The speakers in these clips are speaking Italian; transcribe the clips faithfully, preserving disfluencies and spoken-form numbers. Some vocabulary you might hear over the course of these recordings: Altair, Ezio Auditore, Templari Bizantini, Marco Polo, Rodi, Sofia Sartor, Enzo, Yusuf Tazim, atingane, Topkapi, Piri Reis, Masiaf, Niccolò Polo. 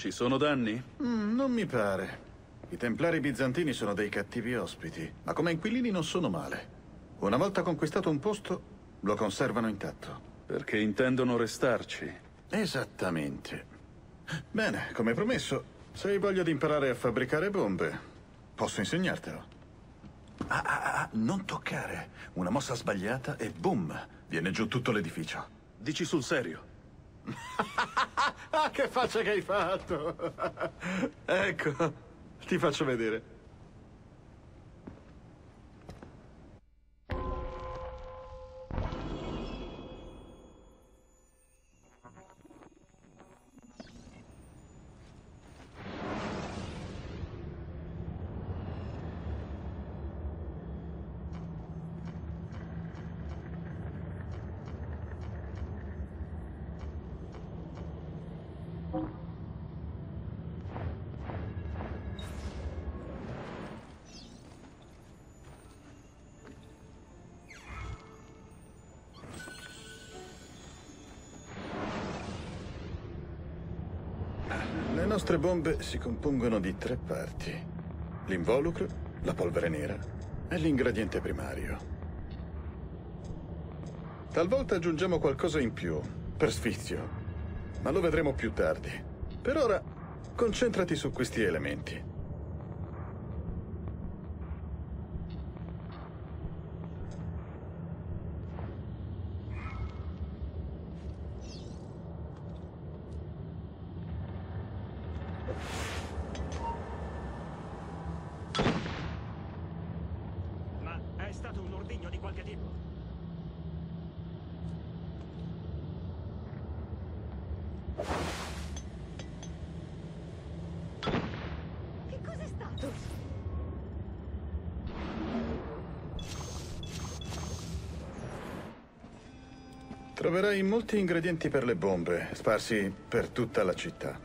Ci sono danni? Mm, non mi pare. I Templari Bizantini sono dei cattivi ospiti, ma come inquilini non sono male. Una volta conquistato un posto, lo conservano intatto. Perché intendono restarci. Esattamente. Bene, come promesso, se hai voglia di imparare a fabbricare bombe, posso insegnartelo. Ah, ah, ah, non toccare. Una mossa sbagliata e boom, viene giù tutto l'edificio. Dici sul serio? Ah, che faccia che hai fatto! Ecco, ti faccio vedere. Le nostre bombe si compongono di tre parti: l'involucro, la polvere nera e l'ingrediente primario. Talvolta aggiungiamo qualcosa in più, per sfizio, ma lo vedremo più tardi. Per ora, concentrati su questi elementi. Troverai molti ingredienti per le bombe, sparsi per tutta la città.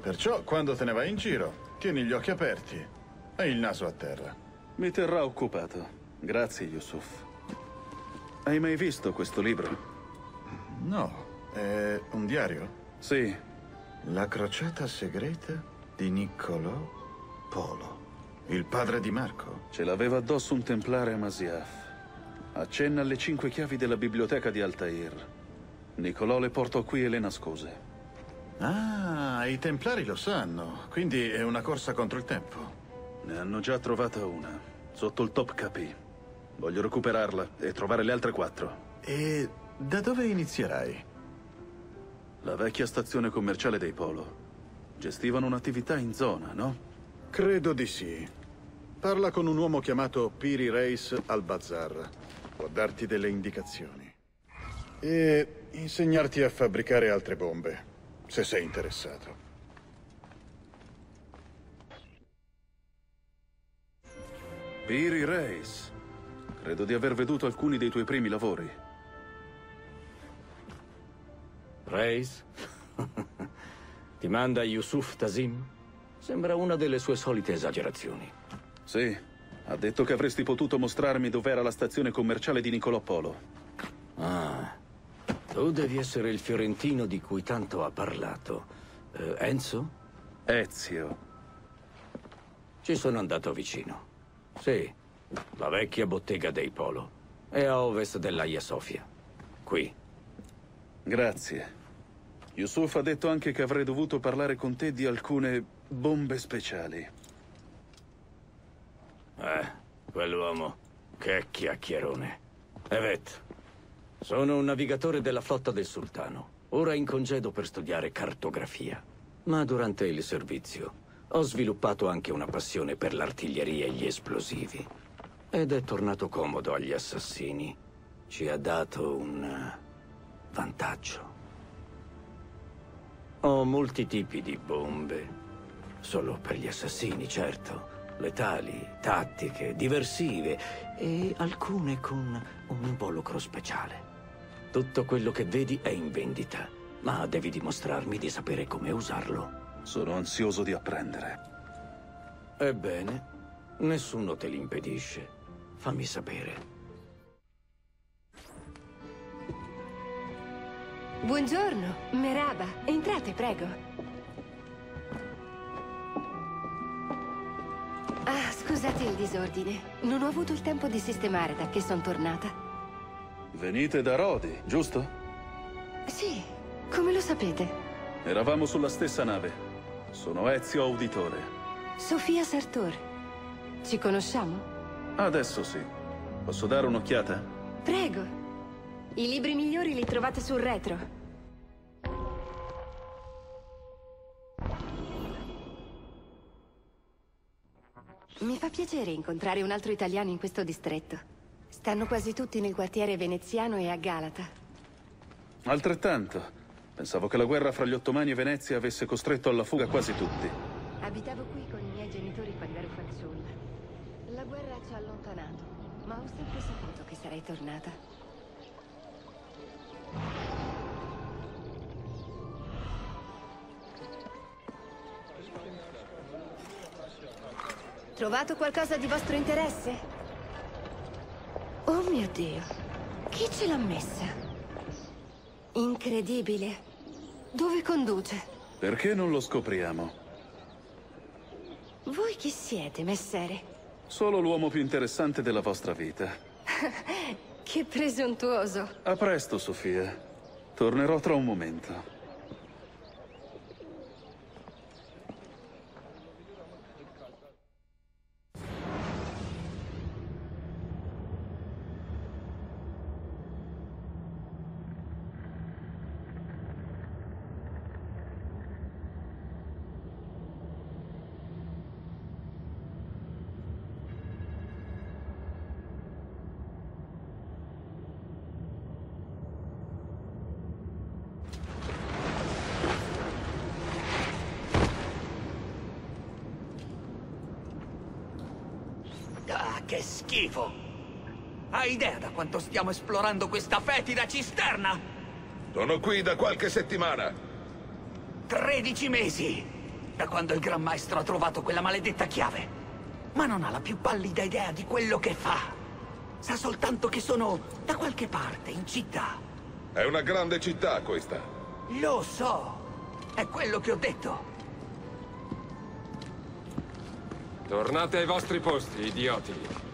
Perciò, quando te ne vai in giro, tieni gli occhi aperti e il naso a terra. Mi terrà occupato. Grazie, Yusuf. Hai mai visto questo libro? No. È un diario? Sì. La crociata segreta di Niccolò Polo, il padre di Marco. Ce l'aveva addosso un templare a Masiaf. Accenna alle cinque chiavi della biblioteca di Altair. Niccolò le portò qui e le nascose. Ah, i templari lo sanno, quindi è una corsa contro il tempo. Ne hanno già trovata una, sotto il Topkapi. Voglio recuperarla e trovare le altre quattro. E da dove inizierai? La vecchia stazione commerciale dei Polo. Gestivano un'attività in zona, no? Credo di sì. Parla con un uomo chiamato Piri Reis al bazar. Può darti delle indicazioni e insegnarti a fabbricare altre bombe, se sei interessato. Piri Reis, credo di aver veduto alcuni dei tuoi primi lavori. Reis? Ti manda Yusuf Tazim? Sembra una delle sue solite esagerazioni. Sì. Ha detto che avresti potuto mostrarmi dov'era la stazione commerciale di Niccolò Polo. Ah, tu devi essere il fiorentino di cui tanto ha parlato. Eh, Enzo? Ezio. Ci sono andato vicino. Sì, la vecchia bottega dei Polo. È a ovest dell'Aia Sofia. Qui. Grazie. Yusuf ha detto anche che avrei dovuto parlare con te di alcune bombe speciali. Eh, quell'uomo, che chiacchierone. Evet, sono un navigatore della flotta del sultano, ora in congedo per studiare cartografia. Ma durante il servizio ho sviluppato anche una passione per l'artiglieria e gli esplosivi. Ed è tornato comodo agli assassini. Ci ha dato un vantaggio. Ho molti tipi di bombe. Solo per gli assassini, certo. Letali, tattiche, diversive e alcune con un involucro speciale. Tutto quello che vedi è in vendita, ma devi dimostrarmi di sapere come usarlo. Sono ansioso di apprendere. Ebbene, nessuno te l'impedisce. Fammi sapere. Buongiorno, Merhaba. Entrate, prego. Scusate il disordine. Non ho avuto il tempo di sistemare da che sono tornata. Venite da Rodi, giusto? Sì, come lo sapete? Eravamo sulla stessa nave. Sono Ezio Auditore. Sofia Sartor. Ci conosciamo? Adesso sì. Posso dare un'occhiata? Prego. I libri migliori li trovate sul retro. Mi fa piacere incontrare un altro italiano in questo distretto. Stanno quasi tutti nel quartiere veneziano e a Galata. Altrettanto. Pensavo che la guerra fra gli ottomani e Venezia avesse costretto alla fuga quasi tutti. Abitavo qui con i miei genitori quando ero fanciulla. La guerra ci ha allontanato, ma ho sempre saputo che sarei tornata. Trovato qualcosa di vostro interesse? Oh mio Dio, chi ce l'ha messa? Incredibile. Dove conduce? Perché non lo scopriamo? Voi chi siete, messere? Solo l'uomo più interessante della vostra vita. Che presuntuoso. A presto, Sofia. Tornerò tra un momento. Che schifo! Hai idea da quanto stiamo esplorando questa fetida cisterna? Sono qui da qualche settimana. Tredici mesi! Da quando il Gran Maestro ha trovato quella maledetta chiave. Ma non ha la più pallida idea di quello che fa. Sa soltanto che sono da qualche parte, in città. È una grande città questa. Lo so! È quello che ho detto. Tornate ai vostri posti, idioti.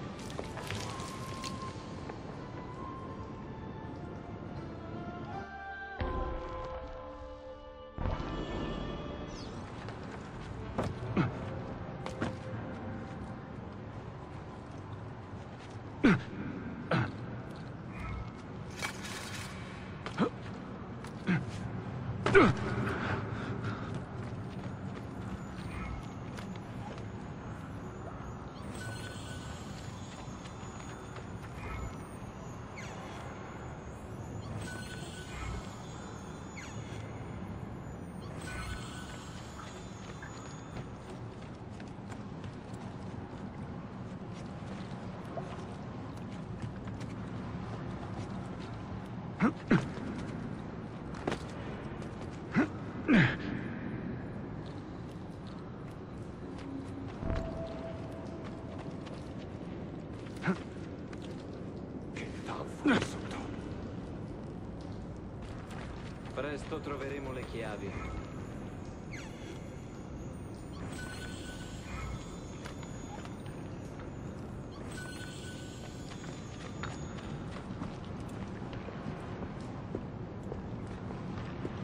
Presto troveremo le chiavi.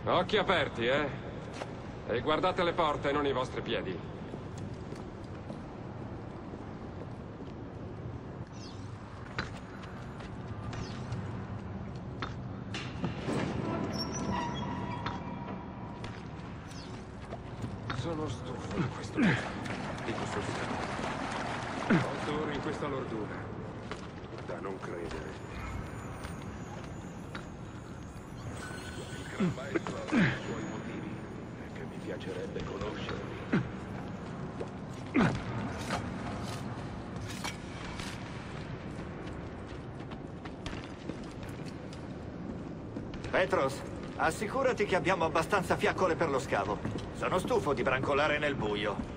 Occhi aperti, eh? E guardate le porte, non i vostri piedi. Sono stufo di questo. Dico soltanto. Otto ore in questa lordura. Da non credere. Il Gran Maestro ha i suoi motivi che mi piacerebbe conoscerli. Petros, assicurati che abbiamo abbastanza fiaccole per lo scavo. Sono stufo di brancolare nel buio.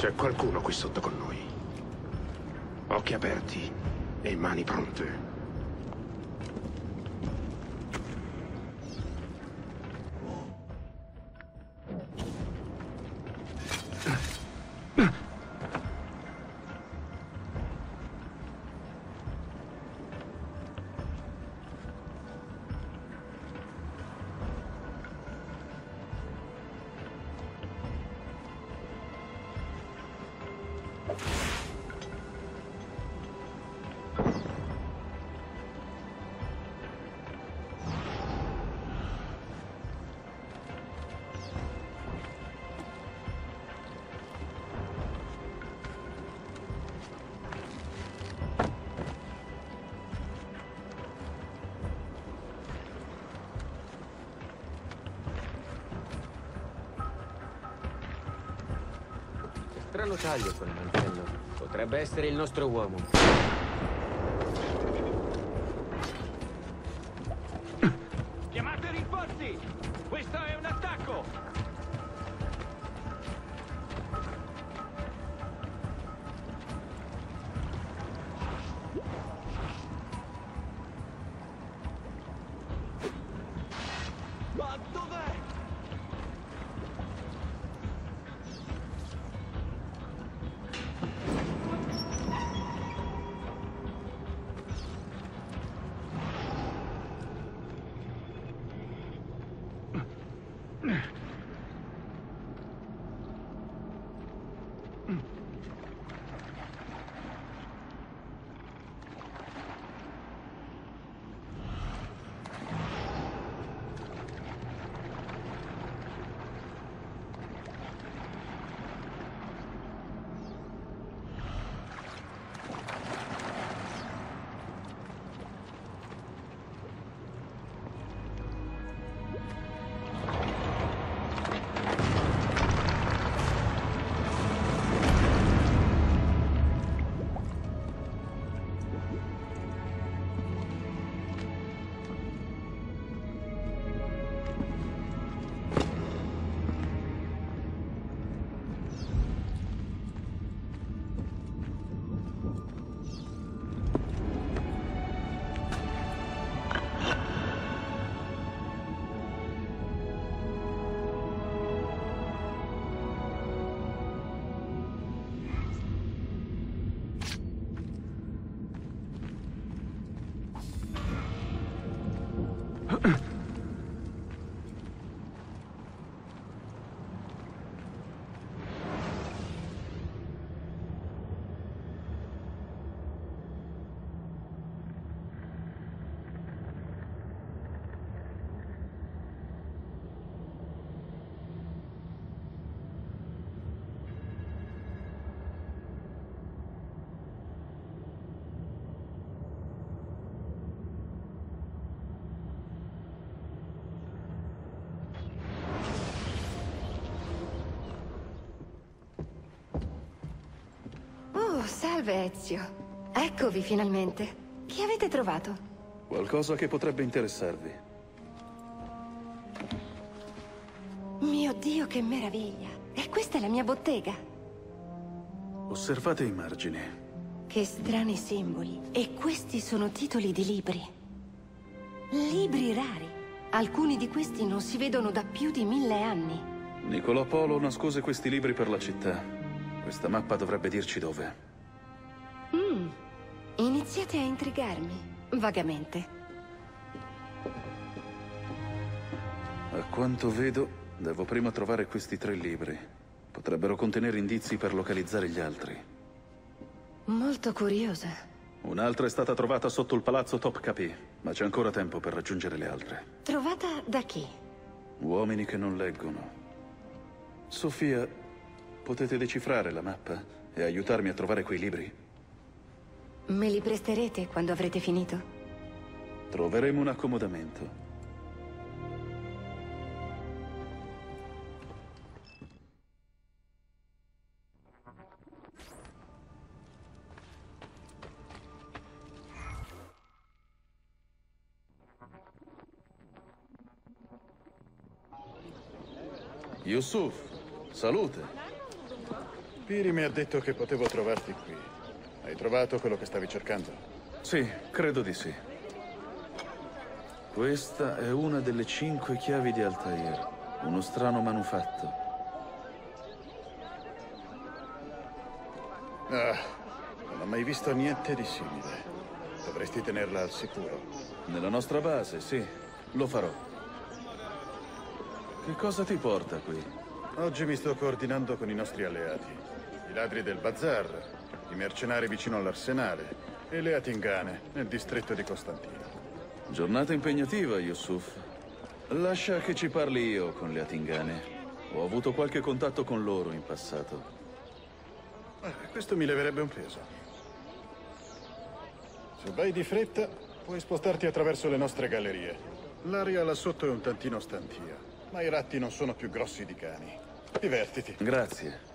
C'è qualcuno qui sotto con noi. Occhi aperti e mani pronte. Strano taglio quel mantello. Potrebbe essere il nostro uomo. Chiamate rinforzi! Questo è un attacco! Ma dov'è? Salve Ezio, eccovi finalmente. Chi avete trovato? Qualcosa che potrebbe interessarvi. Mio Dio, che meraviglia! E questa è la mia bottega. Osservate i margini. Che strani simboli. E questi sono titoli di libri. Libri rari. Alcuni di questi non si vedono da più di mille anni. Niccolò Polo nascose questi libri per la città. Questa mappa dovrebbe dirci dove. Iniziate a intrigarmi, vagamente. A quanto vedo, devo prima trovare questi tre libri. Potrebbero contenere indizi per localizzare gli altri. Molto curiosa. Un'altra è stata trovata sotto il palazzo Topkapi, ma c'è ancora tempo per raggiungere le altre. Trovata da chi? Uomini che non leggono. Sofia, potete decifrare la mappa e aiutarmi a trovare quei libri? Me li presterete quando avrete finito? Troveremo un accomodamento. Yusuf, salute. Piri mi ha detto che potevo trovarti qui. Hai trovato quello che stavi cercando? Sì, credo di sì. Questa è una delle cinque chiavi di Altair, uno strano manufatto. Ah, non ho mai visto niente di simile. Dovresti tenerla al sicuro. Nella nostra base, sì, lo farò. Che cosa ti porta qui? Oggi mi sto coordinando con i nostri alleati. I ladri del bazar, i mercenari vicino all'arsenale e le atingane nel distretto di Costantina. Giornata impegnativa, Yusuf. Lascia che ci parli io con le atingane. Ho avuto qualche contatto con loro in passato. Eh, questo mi leverebbe un peso. Se vai di fretta, puoi spostarti attraverso le nostre gallerie. L'aria là sotto è un tantino stantia, ma i ratti non sono più grossi di cani. Divertiti. Grazie.